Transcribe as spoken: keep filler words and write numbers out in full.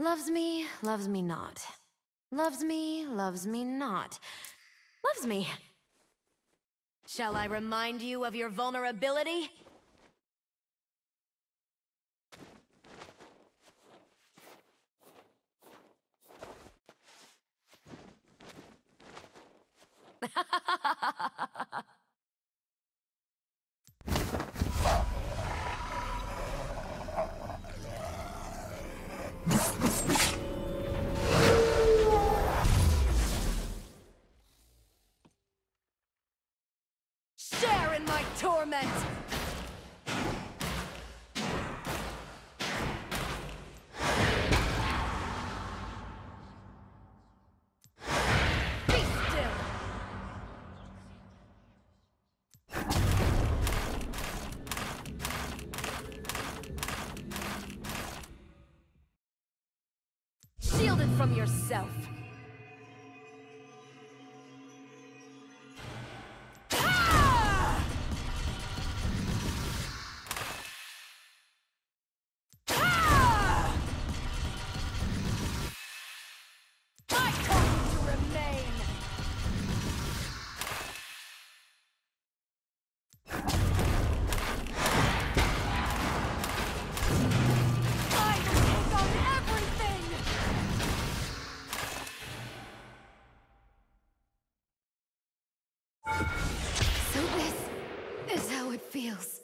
Loves me, loves me not. Loves me, loves me not. Loves me. Shall I remind you of your vulnerability? Share in my torment. From yourself. Ah! Ah! I call you to remain. I take on everything. This is how it feels.